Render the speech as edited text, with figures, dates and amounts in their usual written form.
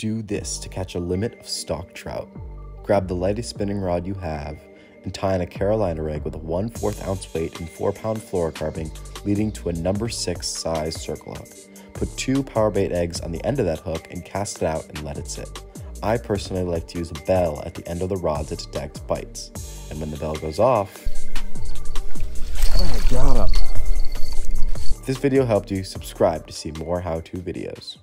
Do this to catch a limit of stock trout. Grab the lightest spinning rod you have and tie in a Carolina rig with a 1/4 ounce weight and 4-pound fluorocarbon leading to a number 6 size circle hook. Put 2 power bait eggs on the end of that hook and cast it out and let it sit. I personally like to use a bell at the end of the rod to detect bites. And when the bell goes off, I got him. If this video helped you, subscribe to see more how-to videos.